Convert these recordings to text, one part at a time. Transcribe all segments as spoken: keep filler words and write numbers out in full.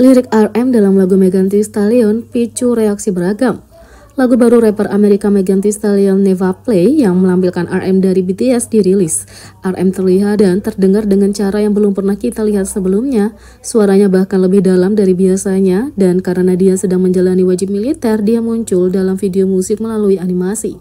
Lirik R M dalam lagu Megan Thee Stallion picu reaksi beragam. Lagu baru rapper Amerika Megan Thee Stallion Never Play yang menampilkan R M dari B T S dirilis. R M terlihat dan terdengar dengan cara yang belum pernah kita lihat sebelumnya. Suaranya bahkan lebih dalam dari biasanya, dan karena dia sedang menjalani wajib militer, dia muncul dalam video musik melalui animasi.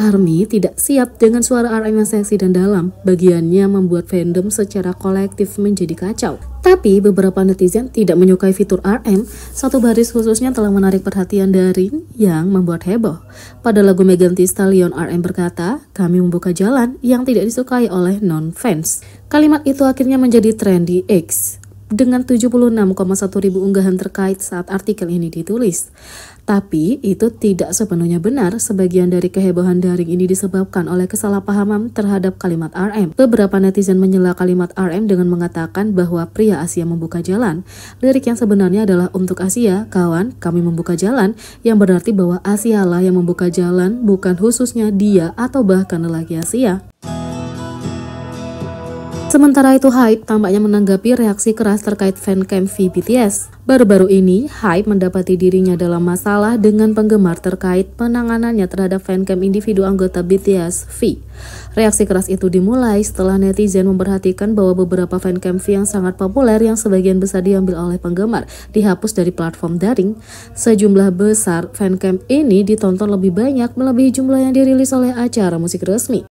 ARMY tidak siap dengan suara R M yang seksi dan dalam. Bagiannya membuat fandom secara kolektif menjadi kacau. Tapi beberapa netizen tidak menyukai fitur R M, satu baris khususnya telah menarik perhatian dari yang membuat heboh. Pada lagu Megan Thee Stallion, R M berkata, "Kami membuka jalan yang tidak disukai oleh non-fans." Kalimat itu akhirnya menjadi tren di X dengan tujuh puluh enam koma satu ribu unggahan terkait saat artikel ini ditulis. Tapi itu tidak sepenuhnya benar, sebagian dari kehebohan daring ini disebabkan oleh kesalahpahaman terhadap kalimat R M. Beberapa netizen menyela kalimat R M dengan mengatakan bahwa pria Asia membuka jalan. Lirik yang sebenarnya adalah untuk Asia, kawan, kami membuka jalan, yang berarti bahwa Asia lah yang membuka jalan, bukan khususnya dia atau bahkan lelaki Asia. Sementara itu, HYBE tampaknya menanggapi reaksi keras terkait fancam V B T S. Baru-baru ini, HYBE mendapati dirinya dalam masalah dengan penggemar terkait penanganannya terhadap fancam individu anggota B T S V. Reaksi keras itu dimulai setelah netizen memperhatikan bahwa beberapa fancam V yang sangat populer yang sebagian besar diambil oleh penggemar dihapus dari platform daring. Sejumlah besar fancam ini ditonton lebih banyak melebihi jumlah yang dirilis oleh acara musik resmi.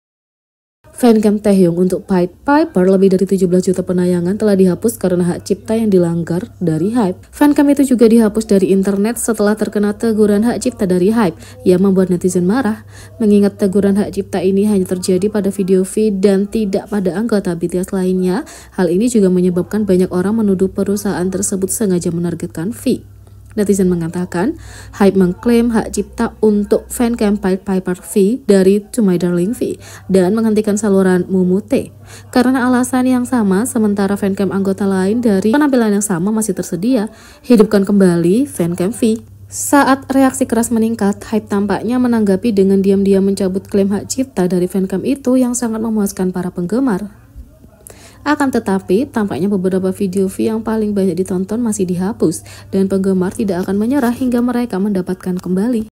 Fancam Taehyung untuk Pied Piper lebih dari tujuh belas juta penayangan telah dihapus karena hak cipta yang dilanggar dari HYBE. Fancam itu juga dihapus dari internet setelah terkena teguran hak cipta dari HYBE yang membuat netizen marah, mengingat teguran hak cipta ini hanya terjadi pada video V dan tidak pada anggota B T S lainnya. Hal ini juga menyebabkan banyak orang menuduh perusahaan tersebut sengaja menargetkan V. Netizen mengatakan, HYBE mengklaim hak cipta untuk fancam Pied Piper V dari To My Darling V dan menghentikan saluran Mumute karena alasan yang sama, sementara fancam anggota lain dari penampilan yang sama masih tersedia. Hidupkan kembali fancam V. Saat reaksi keras meningkat, HYBE tampaknya menanggapi dengan diam-diam mencabut klaim hak cipta dari fancam itu yang sangat memuaskan para penggemar. Akan tetapi, tampaknya beberapa video V yang paling banyak ditonton masih dihapus, dan penggemar tidak akan menyerah hingga mereka mendapatkan kembali.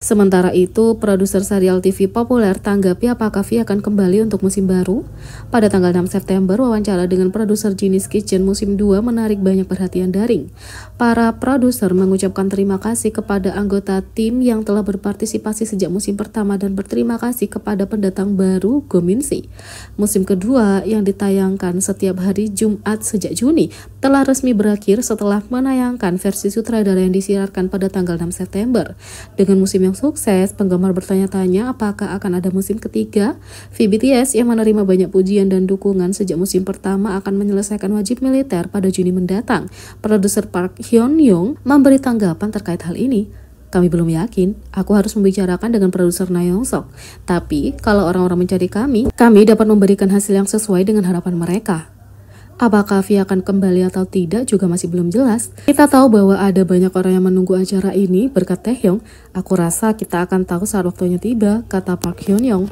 Sementara itu, produser serial T V populer tanggapi apakah V akan kembali untuk musim baru. Pada tanggal enam September, wawancara dengan produser Genius Kitchen musim dua menarik banyak perhatian daring. Para produser mengucapkan terima kasih kepada anggota tim yang telah berpartisipasi sejak musim pertama dan berterima kasih kepada pendatang baru Go Min Si. Musim kedua yang ditayangkan setiap hari Jumat sejak Juni telah resmi berakhir setelah menayangkan versi sutradara yang disiarkan pada tanggal enam September. Dengan musim yang sukses, penggemar bertanya-tanya apakah akan ada musim ketiga. V B T S yang menerima banyak pujian dan dukungan sejak musim pertama akan menyelesaikan wajib militer pada Juni mendatang. Produser Park Hyun Young memberi tanggapan terkait hal ini. Kami belum yakin, aku harus membicarakan dengan produser Na Young Sok. Tapi kalau orang-orang mencari kami, kami dapat memberikan hasil yang sesuai dengan harapan mereka. Apakah V akan kembali atau tidak juga masih belum jelas. Kita tahu bahwa ada banyak orang yang menunggu acara ini berkat Taehyung. Aku rasa kita akan tahu saat waktunya tiba, kata Park Hyun Young.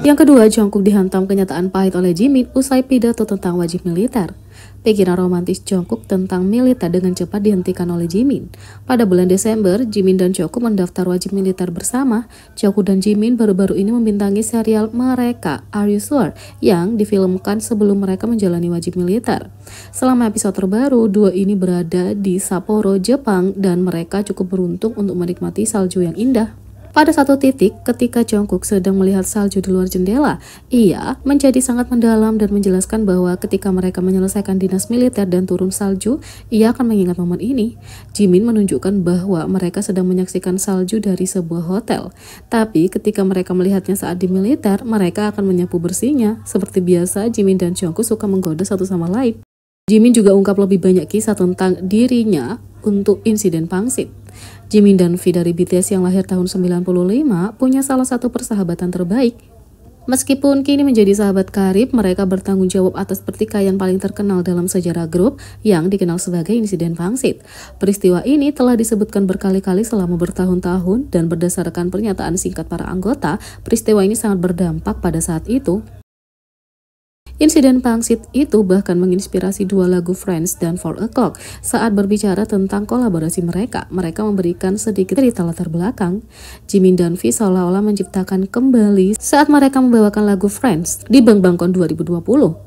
Yang kedua, Jungkook dihantam kenyataan pahit oleh Jimin usai pidato tentang wajib militer. Pikiran romantis Jungkook tentang militer dengan cepat dihentikan oleh Jimin. Pada bulan Desember, Jimin dan Jungkook mendaftar wajib militer bersama. Jungkook dan Jimin baru-baru ini membintangi serial mereka Are You Sure yang difilmkan sebelum mereka menjalani wajib militer. Selama episode terbaru, dua ini berada di Sapporo, Jepang, dan mereka cukup beruntung untuk menikmati salju yang indah. Pada satu titik, ketika Jungkook sedang melihat salju di luar jendela, ia menjadi sangat mendalam dan menjelaskan bahwa ketika mereka menyelesaikan dinas militer dan turun salju, ia akan mengingat momen ini. Jimin menunjukkan bahwa mereka sedang menyaksikan salju dari sebuah hotel. Tapi ketika mereka melihatnya saat di militer, mereka akan menyapu bersihnya. Seperti biasa, Jimin dan Jungkook suka menggoda satu sama lain. Jimin juga ungkap lebih banyak kisah tentang dirinya untuk insiden pangsit. Jimin dan V dari B T S yang lahir tahun sembilan puluh lima punya salah satu persahabatan terbaik. Meskipun kini menjadi sahabat karib, mereka bertanggung jawab atas pertikaian paling terkenal dalam sejarah grup yang dikenal sebagai insiden pangsit. Peristiwa ini telah disebutkan berkali-kali selama bertahun-tahun dan berdasarkan pernyataan singkat para anggota, peristiwa ini sangat berdampak pada saat itu. Insiden pangsit itu bahkan menginspirasi dua lagu Friends dan Four O'Clock. Saat berbicara tentang kolaborasi mereka, mereka memberikan sedikit cerita latar belakang. Jimin dan V seolah-olah menciptakan kembali saat mereka membawakan lagu Friends di Bangkok dua ribu dua puluh.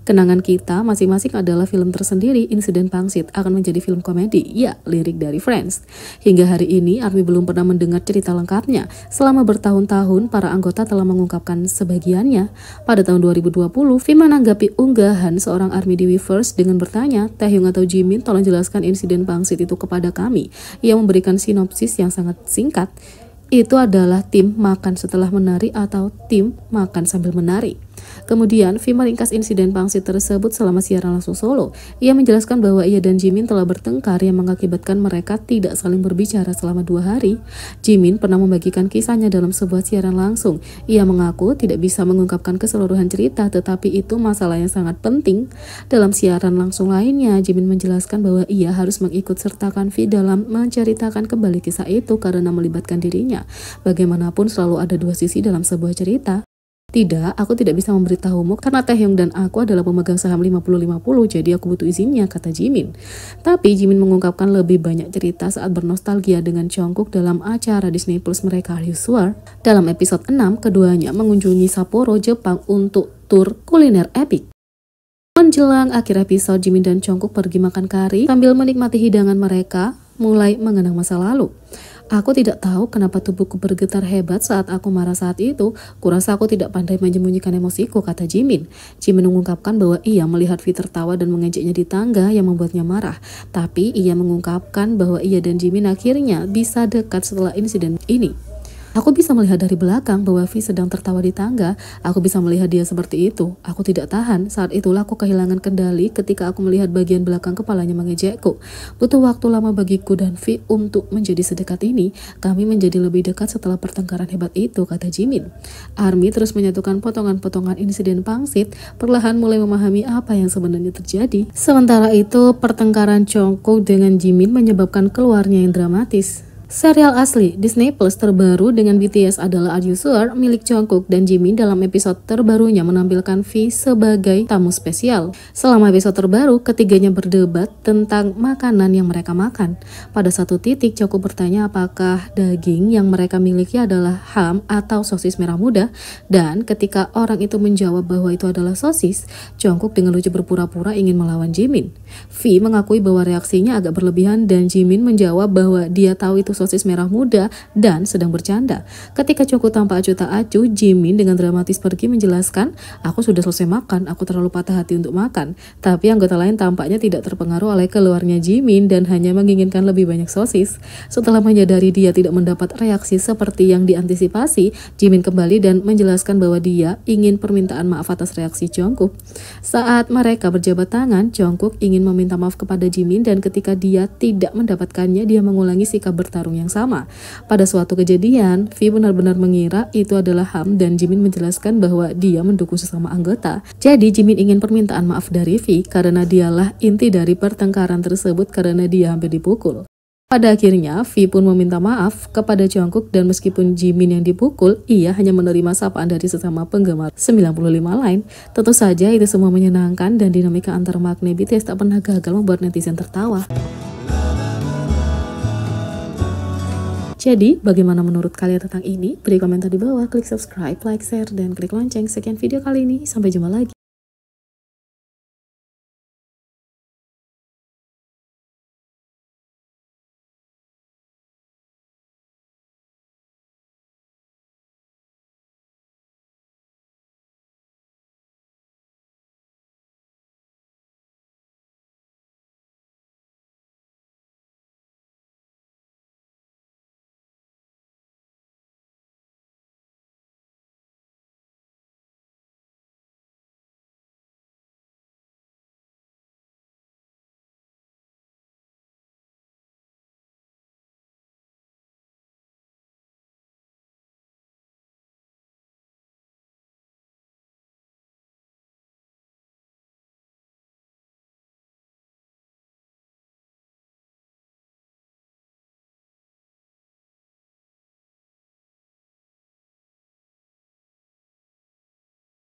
Kenangan kita masing-masing adalah film tersendiri. Insiden pangsit akan menjadi film komedi, ya, lirik dari Friends. Hingga hari ini, ARMY belum pernah mendengar cerita lengkapnya. Selama bertahun-tahun, para anggota telah mengungkapkan sebagiannya. Pada tahun dua ribu dua puluh, V menanggapi unggahan seorang ARMY di Weverse dengan bertanya, "Taehyung atau Jimin, tolong jelaskan insiden pangsit itu kepada kami." Ia memberikan sinopsis yang sangat singkat. Itu adalah tim makan setelah menari atau tim makan sambil menari. Kemudian, V meringkas insiden pangsit tersebut selama siaran langsung solo. Ia menjelaskan bahwa ia dan Jimin telah bertengkar yang mengakibatkan mereka tidak saling berbicara selama dua hari. Jimin pernah membagikan kisahnya dalam sebuah siaran langsung. Ia mengaku tidak bisa mengungkapkan keseluruhan cerita, tetapi itu masalah yang sangat penting. Dalam siaran langsung lainnya, Jimin menjelaskan bahwa ia harus mengikutsertakan V dalam menceritakan kembali kisah itu karena melibatkan dirinya. Bagaimanapun selalu ada dua sisi dalam sebuah cerita. "Tidak, aku tidak bisa memberitahumu karena Taehyung dan aku adalah pemegang saham lima puluh lima puluh, jadi aku butuh izinnya," kata Jimin. Tapi Jimin mengungkapkan lebih banyak cerita saat bernostalgia dengan Jungkook dalam acara Disney Plus mereka Are You Sure. Dalam episode enam, keduanya mengunjungi Sapporo, Jepang untuk tur kuliner epik. Menjelang akhir episode, Jimin dan Jungkook pergi makan kari sambil menikmati hidangan mereka, mulai mengenang masa lalu. "Aku tidak tahu kenapa tubuhku bergetar hebat saat aku marah saat itu. Kurasa aku tidak pandai menyembunyikan emosiku," kata Jimin. Jimin mengungkapkan bahwa ia melihat V tertawa dan mengejeknya di tangga yang membuatnya marah. Tapi ia mengungkapkan bahwa ia dan Jimin akhirnya bisa dekat setelah insiden ini. "Aku bisa melihat dari belakang bahwa V sedang tertawa di tangga. Aku bisa melihat dia seperti itu. Aku tidak tahan. Saat itulah aku kehilangan kendali ketika aku melihat bagian belakang kepalanya mengejekku. Butuh waktu lama bagiku dan V untuk menjadi sedekat ini. Kami menjadi lebih dekat setelah pertengkaran hebat itu," kata Jimin. ARMY terus menyatukan potongan-potongan insiden pangsit, perlahan mulai memahami apa yang sebenarnya terjadi. Sementara itu, pertengkaran Jungkook dengan Jimin menyebabkan keluarnya yang dramatis. Serial asli Disney Plus terbaru dengan B T S adalah Are You Sure milik Jungkook dan Jimin dalam episode terbarunya menampilkan V sebagai tamu spesial. Selama episode terbaru, ketiganya berdebat tentang makanan yang mereka makan. Pada satu titik, Jungkook bertanya apakah daging yang mereka miliki adalah ham atau sosis merah muda, dan ketika orang itu menjawab bahwa itu adalah sosis, Jungkook dengan lucu berpura-pura ingin melawan Jimin. V mengakui bahwa reaksinya agak berlebihan dan Jimin menjawab bahwa dia tahu itu sosis merah muda dan sedang bercanda. Ketika Jungkook tampak acuh tak acuh, Jimin dengan dramatis pergi menjelaskan, "Aku sudah selesai makan, aku terlalu patah hati untuk makan." Tapi anggota lain tampaknya tidak terpengaruh oleh keluarnya Jimin dan hanya menginginkan lebih banyak sosis. Setelah menyadari dia tidak mendapat reaksi seperti yang diantisipasi, Jimin kembali dan menjelaskan bahwa dia ingin permintaan maaf atas reaksi Jungkook. Saat mereka berjabat tangan, Jungkook ingin meminta maaf kepada Jimin dan ketika dia tidak mendapatkannya, dia mengulangi sikap bertarung yang sama. Pada suatu kejadian, V benar-benar mengira itu adalah ham dan Jimin menjelaskan bahwa dia mendukung sesama anggota. Jadi Jimin ingin permintaan maaf dari V karena dialah inti dari pertengkaran tersebut karena dia hampir dipukul. Pada akhirnya, V pun meminta maaf kepada Jungkook dan meskipun Jimin yang dipukul, ia hanya menerima sapaan dari sesama penggemar sembilan puluh lima lain. Tentu saja itu semua menyenangkan dan dinamika antar makna B T S tak pernah gagal membuat netizen tertawa. Jadi, bagaimana menurut kalian tentang ini? Beri komentar di bawah, klik subscribe, like, share, dan klik lonceng. Sekian video kali ini, sampai jumpa lagi.